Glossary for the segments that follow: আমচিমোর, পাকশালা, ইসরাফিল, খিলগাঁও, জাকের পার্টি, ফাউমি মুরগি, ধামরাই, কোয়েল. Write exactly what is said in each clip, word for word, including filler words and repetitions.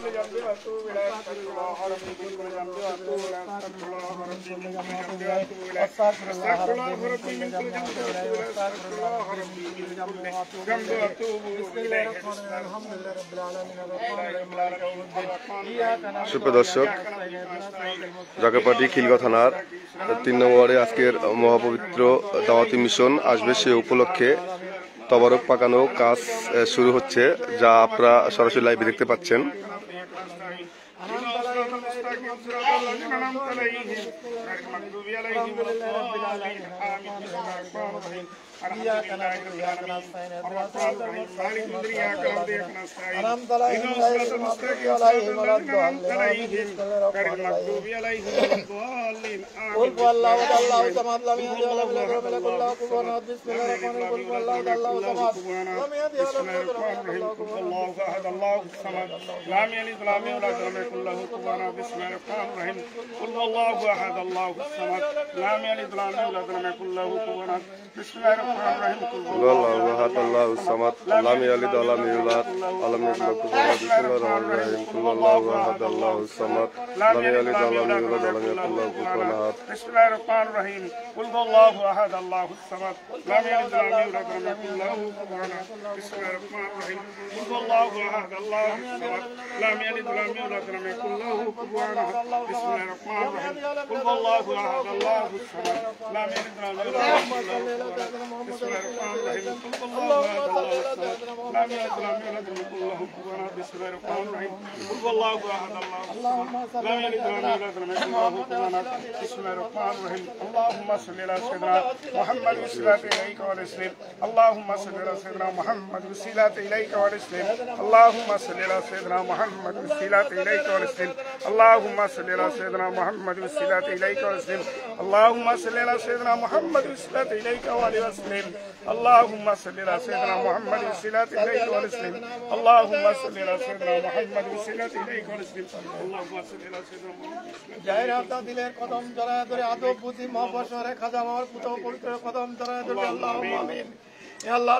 সুপ্রিয় দর্শক, জাকের পার্টি খিলগাঁও থানার তিন নম্বরে আজকের মহাপবিত্র দাওয়াতি মিশন আসবে, সে উপলক্ষে তবারক পাকানো কাজ শুরু হচ্ছে, যা আপনারা সরাসরি লাইভে দেখতে পাচ্ছেন। আল্লাহ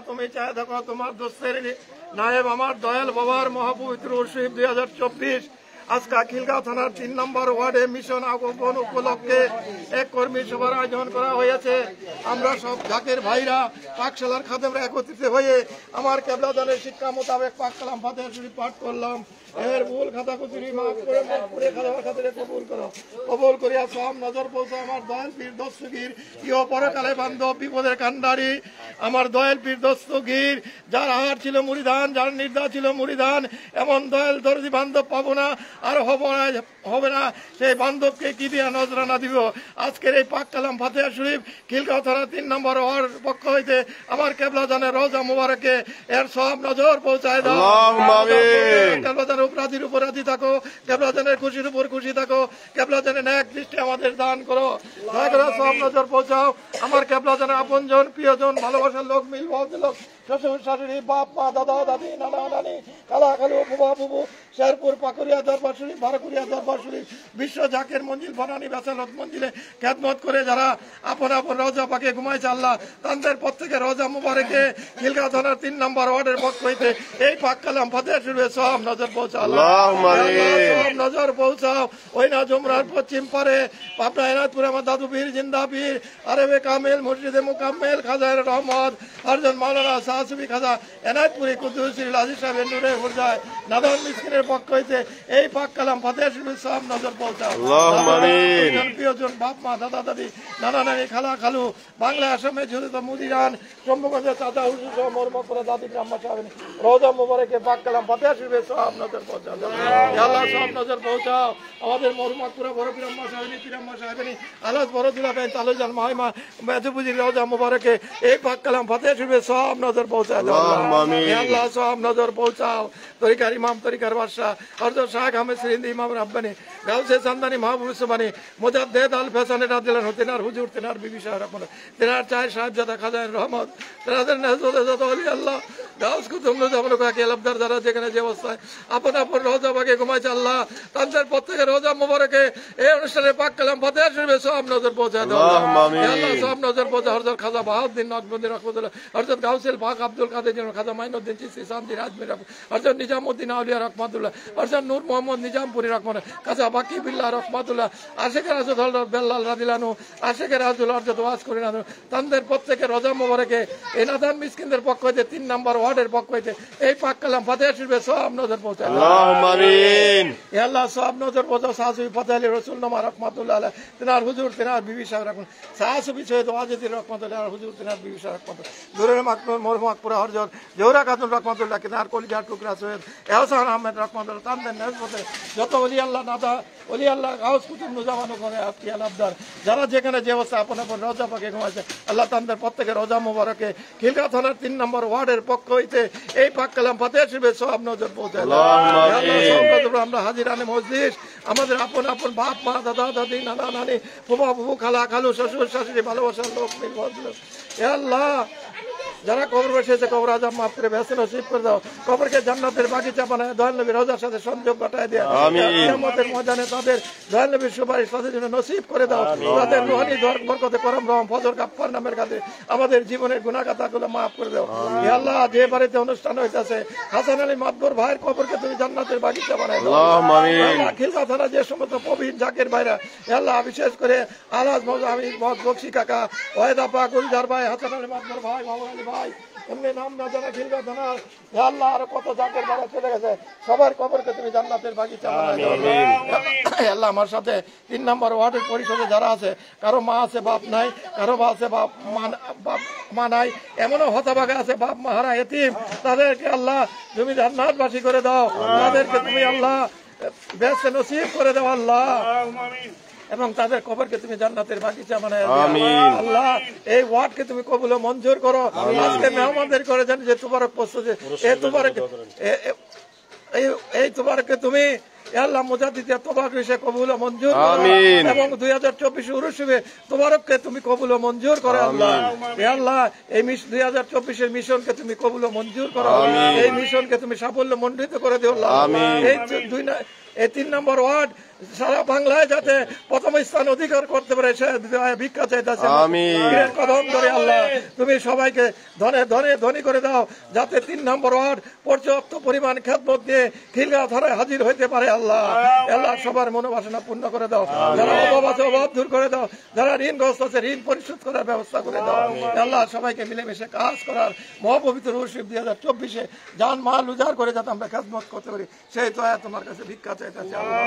তুমি চায় দেখো তোমার দোষের নায়েব আমার দয়াল বাবার মহাপবিত্র শহীদ দুই হাজার চব্বিশ আজকা খিলগাঁও থানার তিন নম্বর ওয়ার্ডে মিশন আগমন উপলক্ষে এক কর্মী সভার আয়োজন করা হয়েছে। আমরা সব জাকের ভাইরা পাকশালার খাদেমরা একত্রিত হয়ে আমার কেবলাদানের শিক্ষা মোতাবেক পাক কালাম ফাতিহা শরীফ পাঠ করলাম। এর ভুল খাতা কুচুরি মাফ করে মাফ করে খাতার খাতিরে কবুল করো, কবুল করিয়া সব নজর পৌঁছে আমার দয়াল পীর দস্তগীর ইহ পরকালে বান্ধব বিপদের কান্ডারি আমার দয়াল পীর দস্তগীর, যার আহার ছিল মুরিদান, যার নির্দা ছিল মুরিদান, এমন দয়াল দরদি বান্ধব পাবো না আর হব না হবে না, সেই বান্ধবকে কি দিয়া নজরানা দিব। আজকের এই পাক কালাম ফাতিহা শরীফ খিলগাঁও থানা তিন নম্বর ওয়ার পক্ষ হইতে আমার কেবলা জানের রওজা মোবারকে এর সব নজর পৌঁছায় দাও। কেবলা জানের উপরাধির উপর আধি থাকো, কেবলা জানের খুশির উপর খুশি থাকো, কেবলা জানের ন্যাক দৃষ্টি আমাদের দান করো, দয়া করে সব নজর পৌঁছাও। আমার কেবলা জানের আপনজন প্রিয়জন ভালোবাসার লোক মিল লোক শ্বশুর শাশুড়ি বাপ মা দাদা দাদি নানা নানি কালা কালু বুবা বুবু শেরপুর পাকুরিয়া দরবার শরীফ ভারকুরিয়া দরবার শরীফ বিশ্ব জাকের মঞ্জিল বনানী বেসালত মঞ্জিলে খেদমত করে যারা আপন আপন রোজা পাকে ঘুমাইছে আল্লাহ তাদের প্রত্যেকে রোজা মুবারকে খিলগাঁও থানার তিন নম্বর ওয়ার্ডের পক্ষ হইতে এই পাক কালাম ফাতিহা শরীফে সব নজর পৌঁছাও, সব নজর পৌঁছাও। ওই না জুমরার পশ্চিম পারে পাবনা এনায়তপুরে আমার দাদু পীর জিন্দা পীর আরবে কামেল মসজিদে মুকাম্মেল খাজা রহমত হরজন মাওলানা খাজা এনায়তপুরি কুদ্দুসুল আজিজ সাহেবের নূরে হুরজায় নাদান মিসকিনের পক্ষ হইতে এই পাক কালাম ফাতিহা শরীফে সব নজর পৌঁছাও। প্রিয়জন বাপ মা দাদা দাদি নানা নানি খালা খালু বাংলা আসামে ঝুলিত মুদিরান চম্বগঞ্জের চাচা হুসু সহ মর্মপুরে দাদি গ্রাম্মা সাহেবের রওজা মোবারকে পাক কালাম ফাতিহা শরীফে সব নজর পৌঁছাও, আল্লাহ সব নজর পৌঁছাও। আমাদের মর্মপুরে বড় গ্রাম্মা সাহেবনি গ্রাম্মা সাহেবনি আলাস বড় জেলা বেন তালুজান মাইমা মেজুপুজির রওজা মোবারকে এই পাক কালাম ফাতিহা শরীফে সব নজর পৌঁছাও, আল্লাহ সব নজর পৌঁছাও। তরিকার ইমাম তরিকার বাদশাহ হযরত শাহ আহমদ সিরিন্দি ইমাম রাব্বানী গাউসে জামদানি মাহবুব সুবহানি মুজাদ্দেদ আল ফাসানি রাদিয়াল্লাহু আনহু তেনার হুজুর তেনার বিবি সাহেব আপনারা তেনার চায় সাহেবজাদা খাজা রহমত তেনাদের নজরে যত ওলি আল্লাহ গাউস কুতুব নজরুল হক কে আলবদার যারা যেখানে যে অবস্থায় আপন আপন রোজা ভাগে ঘুমাইছে আল্লাহ তাদের প্রত্যেকের রোজা মোবারকে এই অনুষ্ঠানে পাক কালাম ফাতিহা শরীফে সব নজর পৌঁছায় দাও আল্লাহ সব নজর পৌঁছায় হযরত খাজা বাহাউদ্দিন নকভবন্দি রাহমাতুল্লাহ হযরত গাউসুল পাক আব্দুল কাদের জন খাজা মাইনুদ্দিন চিশতি সামদি রাজমির হযরত নিজামউদ্দিন আউলিয়া রাহমাতুল্লাহ হযরত নূর মোহাম্মদ নিজামপুরী রাহমাতুল্লাহ খাজা বাকি বিল্লাহ রাহমাতুল্লাহ আশিক রাসূল হযরত বেল্লাল রাদিয়াল্লাহু আশিক রাসূল হযরত ওয়াজ করেন তাদের প্রত্যেকের রোজা মোবারকে এই নাদান মিসকিনদের পক্ষ হইতে তিন নম্বর ওয়ার্ডের পক্ষ হইতে এই পাক কালাম ফাতিহা শরীফে সব নজর পৌঁছায় اللهم امين يا الله সব নজর পৌঁছাও সাহাবী ফতালি রাসূল নামা রাহমাতুল্লাহ আলাইহ তিনার হুজুর তিনার বিবি সাহেব রাখুন সাহাবী সৈয়দ ওয়াজিদ রাহমাতুল্লাহ হুজুর তিনার বিবি সাহেব রাহমাতুল্লাহ দুরের মাকনুর মরহুমাক পুরা হযরত জোহরা খাতুন রাহমাতুল্লাহ তিনার কলিজার টুকরা সৈয়দ এহসান আহমেদ রাহমাতুল্লাহ তাদের নজরে যত ওলি আল্লাহ নাদা ওলি আল্লাহ গাউস কুতুব নুজামানো করে আপনি আলাবদার যারা যেখানে যে অবস্থা আপন আপন রোজা পাকে ঘুমাইছে আল্লাহ তাদের প্রত্যেকের রোজা মোবারকে খিলগাঁও থানার তিন নম্বর ওয়ার্ডের পক্ষ হইতে এই পাক কালাম ফাতিহা শরীফে সব নজর পৌঁছায় আমরা হাজিরানে মজলিস আমাদের আপন আপন বাপ মা দাদা দাদি নানা নানি ফুফা ফুফু খালা খালু শ্বশুর শাশুড়ি ভালোবাসার লোক এ আল্লাহ যারা কবর বসেছে কবর আজাব মাফ করে বেহেশতে নসিব করে দাও কবরকে জান্নাতের বাগিচা বানায় দয়াল নবীর রোজার সাথে সংযোগ ঘটায় দাও আমিন কিয়ামতের ময়দানে তাদের দয়াল নবীর সুপারিশ তাদের জন্য নসিব করে দাও তাদের রূহানি দরদ বরকতে করম রহম ফজর গাফফার নামের কাছে আমাদের জীবনের গুনাহগাতাগুলো মাফ করে দাও ইয়া আল্লাহ যে বাড়িতে অনুষ্ঠান হইতাছে হাসান আলী মাদবর ভাইয়ের কবরকে তুমি জান্নাতের বাগিচা বানায় দাও আল্লাহু আমিন আখির কথারা যে সমস্ত প্রবীণ জাকের ভাইরা ইয়া আল্লাহ বিশেষ করে আলাজ মওলানা আমি বহুত বক্সি কাকা ওয়াদা পা গুলজার ভাই হাসান আলী মাদবর ভাই ভালো ভাই এমনি নাম না জানা খিলগাঁও থানার ইয়া আল্লাহ আর কত জাকের বাড়া চলে গেছে সবার কবরকে তুমি জান্নাতের বাগিচা বানায় আমিন ইয়া আল্লাহ আমার সাথে তিন নম্বর ওয়ার্ডের পরিষদে যারা আছে কারো মা আছে বাপ নাই কারো বাপ আছে বাপ মা নাই এমনও হতভাগা আছে বাপ মা হারা এতিম তাদেরকে আল্লাহ তুমি জান্নাতবাসী করে দাও তাদেরকে তুমি আল্লাহ বেহেশতে নসিব করে দাও আল্লাহ আমিন এবং তাদের কবরকে তুমি জান্নাতের বাগিচা বানায় আমিন আল্লাহ এই ওয়াদকে তুমি কবুল ও মঞ্জুর করো আজকে মেহমানদের করে জানি যে তুবারক পৌঁছেছে এই তুবারক এই এই তুবারককে তুমি ইয়া আল্লাহ মুজাদ্দিদিয়া তোবাক হিসেবে কবুল ও মঞ্জুর করো আমিন এবং দুই হাজার চব্বিশ উরুস হিসেবে তোবারককে তুমি কবুল ও মঞ্জুর করো আল্লাহ ইয়া আল্লাহ এই মিশ দুই হাজার চব্বিশ এর মিশনকে তুমি কবুল ও মঞ্জুর করো আমিন এই মিশনকে তুমি সাফল্য মণ্ডিত করে দিও আল্লাহ আমিন এই দুই না এই তিন নম্বর ওয়ার্ড সারা বাংলায় যাতে প্রথম স্থান অধিকার করতে পারে সে ভিক্ষা চাইতেছে আমিন কদম ধরে আল্লাহ তুমি সবাইকে ধনে ধনে ধনী করে দাও যাতে তিন নম্বর ওয়ার্ড পর্যাপ্ত পরিমাণ খেদমত দিয়ে খিলগাঁও থানায় হাজির হইতে পারে আল্লাহ আল্লাহ সবার মনোবাসনা পূর্ণ করে দাও যারা অভাব আছে অভাব দূর করে দাও যারা ঋণগ্রস্ত আছে ঋণ পরিশোধ করার ব্যবস্থা করে দাও আল্লাহ সবাইকে মিলেমিশে কাজ করার মহাপবিত্র রশিব দুই হাজার চব্বিশে যান মাল উজাড় করে যাতে আমরা খেদমত করতে পারি সেই তো তোমার কাছে ভিক্ষা চাইতেছে আল্লাহ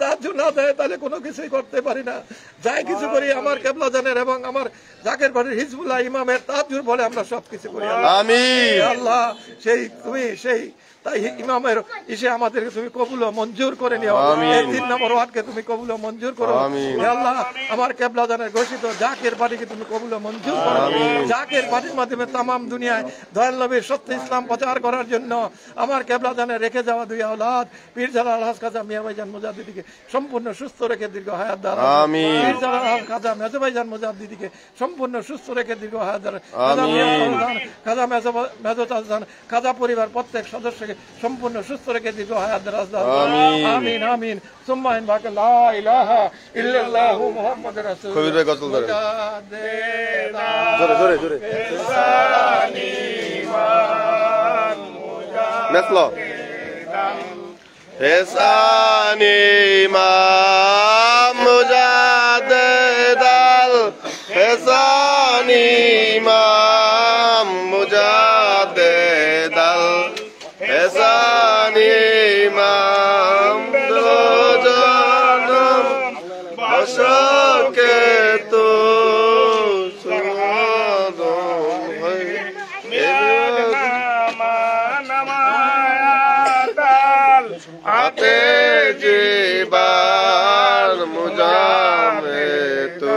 তার জন্য না দেয় তাহলে কোনো কিছুই করতে পারি না যাই কিছু করি আমার কেবলা জানের এবং আমার জাকের পার্টির হিজবুল্লাহ ইমামের তাজুর বলে আমরা সবকিছু করি আমিন আল্লাহ সেই তুমি সেই তাই ইমামের ইসে আমাদেরকে তুমি কবুল ও মঞ্জুর করে নিও আমিন তিন নম্বর ওয়ার্ডকে তুমি কবুল ও মঞ্জুর করো আমিন ইয়া আল্লাহ আমার কেবলা জানের ঘোষিত জাকের পার্টিকে তুমি কবুল ও মঞ্জুর করো আমিন জাকের পার্টির মাধ্যমে तमाम দুনিয়ায় দয়াল নবীর সত্য ইসলাম প্রচার করার জন্য আমার কেবলা জানের রেখে যাওয়া দুই আওলাদ পীর জালাল হাজ কাজী মিয়া ভাইজান মুজাদ্দিদিকে সম্পূর্ণ সুস্থ রেখে দীর্ঘ হায়াত দান আমিন পীর জালাল হাজ কাজী মিয়া ভাইজান মুজাদ্দিদিকে সম্পূর্ণ সুস্থ রেখে দীর্ঘ হায়াত দান আমিন কাজী মিয়া ভাইজান কাজী পরিবার প্রত্যেক সদস্য সম্পূর্ণ সুস্থ রেখে দীর্ঘ হায়াত দান আমিন আমিন আমিন সুম্মা ইনবাকা লা ইলাহা ইল্লাল্লাহু মুহাম্মাদুর রাসূলুল্লাহ কবির গজল ধরে ধরে ধরে ইনসানি মান মুজাদ্দিদ ইনসানি মান মুজাদ্দিদ ইনসানি মান মুজাদ্দিদ এসানি ইমাম দুজনম বশকে তো সুহাদ হই মেরা মানমায়াতাল আতে জিবান মুজামে তো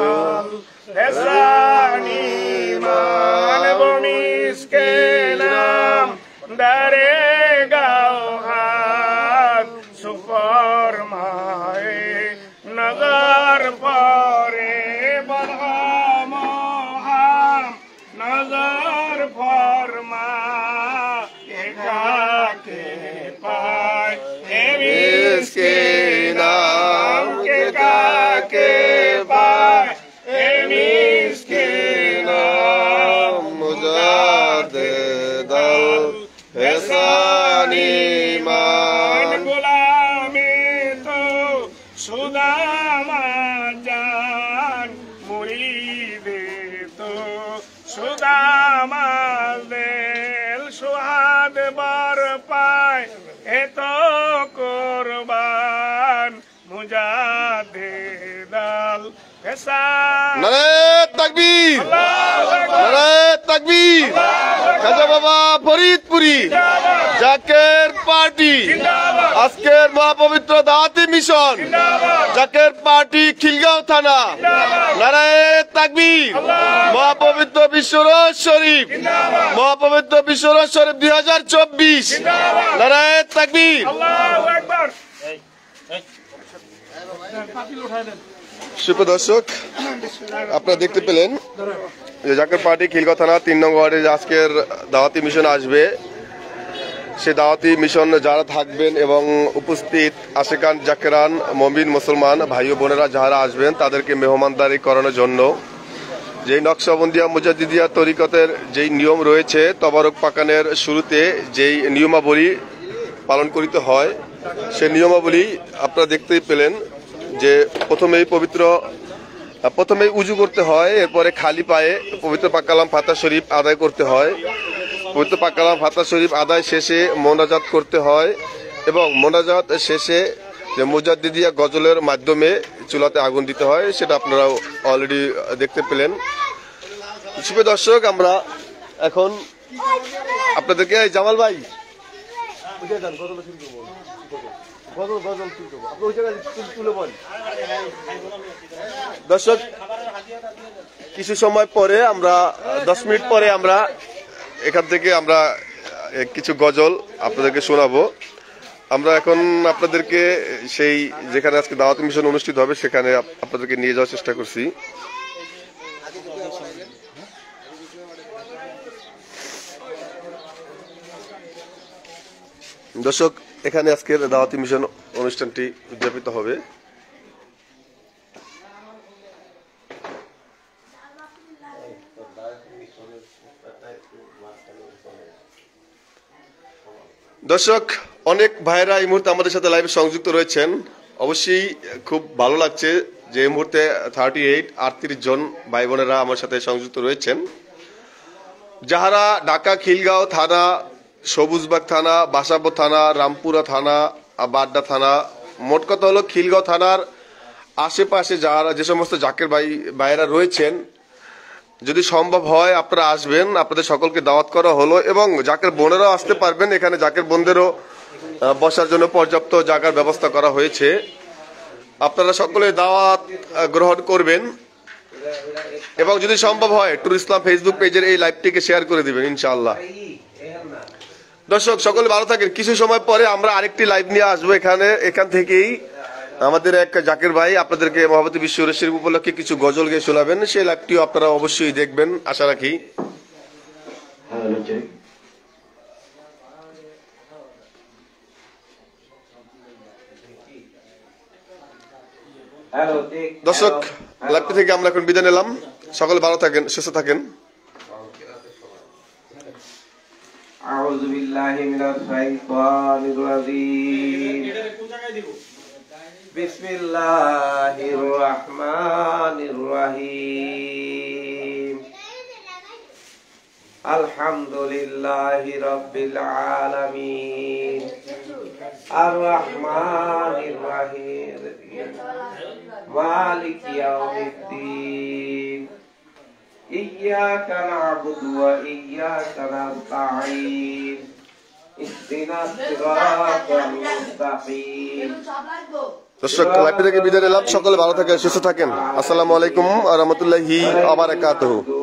এসানি ইমাম جس کے نام درے گوہر سفرمائے نظر پورے برہا محرم نظر فرما یہ جاکے پارٹی جس کے نام کے جاکے من غلامی تو سوداما جان مرید تو سوداما دل شهاد بار پای تو قربان مجاہد دل فسان نعرہ تکبیر نعرہ تکبیر خواجہ بابا فرید پوری জাকের পার্টি আজকের মহাপবিত্র দাওয়াতী মিশন জাকের পার্টি খিলগাঁও থানা নারায়ে তাকবীর মহাপবিত্র বিশ্বরোজ শরীফ মহাপবিত্র বিশ্বরোজ শরীফ দুই হাজার চব্বিশ নারায়ে তাকবীর আল্লাহু আকবার সুপ্রিয় দর্শক আপনারা দেখতে পেলেন যে জাকের পার্টি খিলগাঁও থানা তিন নং ওয়ার্ডে আজকের দাওয়াতী মিশন আসবে সে দাওয়াতী মিশন যারা থাকবেন এবং উপস্থিত আশিকান জাকেরান মুমিন মুসলমান ভাই ও বোনেরা যারা আসবেন তাদেরকে মেহমানদারি করানোর জন্য যে নকশবন্দিয়া মুজাদ্দিদিয়া তরিকতের যে নিয়ম রয়েছে তবারক পাকানের শুরুতে যে নিয়মাবলী পালন করতে হয় সে নিয়মাবলী আপনারা দেখতেই পেলেন যে প্রথমেই পবিত্র প্রথমেই উযু করতে হয় এরপরে খালি পায়ে পবিত্র পাক কালাম ফাতা শরীফ আদায় করতে হয় পবিত্র পাক কালাম ফাতা শরীফ আদায় শেষে মোনাজাত করতে হয় এবং মোনাজাত শেষে যে মুজাদ্দিদিয়া গজলের মাধ্যমে চুলাতে আগুন দিতে হয় সেটা আপনারা অলরেডি দেখতে পেলেন সুপ্রিয় দর্শক আমরা এখন আপনাদেরকে জামাল ভাই দর্শক কিছু সময় পরে আমরা দশ মিনিট পরে আমরা এখান থেকে আমরা কিছু গজল আপনাদেরকে শোনাবো আমরা এখন আপনাদেরকে সেই যেখানে আজকে দাওয়াতী মিশন অনুষ্ঠিত হবে সেখানে আপনাদেরকে নিয়ে যাওয়ার চেষ্টা করছি দর্শক এখানে আজকের দাওয়াতী মিশন অনুষ্ঠানটি উদযাপিত হবে দর্শক অনেক ভাইরা এই মুহূর্তে আমাদের সাথে লাইভে সংযুক্ত রয়েছেন অবশ্যই খুব ভালো লাগছে যে এই মুহূর্তে আটত্রিশ জন ভাই বোনেরা আমার সাথে সংযুক্ত রয়েছেন যারা ঢাকা খিলগাঁও থানা সবুজবাগ থানা বাসাবো থানা রামপুরা থানা বাড্ডা থানা মোট কথা হলো খিলগাঁও থানার আশেপাশে যারা যে সমস্ত জাকের ভাই ভাইরা রয়েছেন যদি সম্ভব হয় আপনারা আসবেন আপনাদের সকলকে দাওয়াত করা হলো এবং জাকের বোনেরাও আসতে পারবেন এখানে জাকের বোনদেরও বসার জন্য পর্যাপ্ত জায়গার ব্যবস্থা করা হয়েছে আপনারা সকলে দাওয়াত গ্রহণ করবেন এবং যদি সম্ভব হয় টুর ইসলাম ফেসবুক পেজের এই লাইভটিকে শেয়ার করে দিবেন ইনশাআল্লাহ দর্শক সকলে ভালো থাকেন কিছু সময় পরে আমরা আরেকটি লাইভ নিয়ে আসবো এখানে এখান থেকেই আমাদের এক জাকের ভাই আপনাদেরকে মহাবতী বিশ্ব শরীফ উপলক্ষে কিছু গজল গেয়ে শোনাবেন সেই লাইভটিও আপনারা অবশ্যই দেখবেন আশা রাখি দর্শক লাইভটি থেকে আমরা এখন বিদায় নিলাম সকলে ভালো থাকেন সুস্থ থাকেন أعوذ بالله من الشيطان الرجيم بسم الله الرحمن الرحيم الحمد لله رب العالمين الرحمن الرحيم مالك يوم الدين إياك نعبد وإياك نستعين اهدنا الصراط المستقيم شكرا لكم جميعا شكرا لكم جميعا السلام عليكم ورحمة الله وبركاته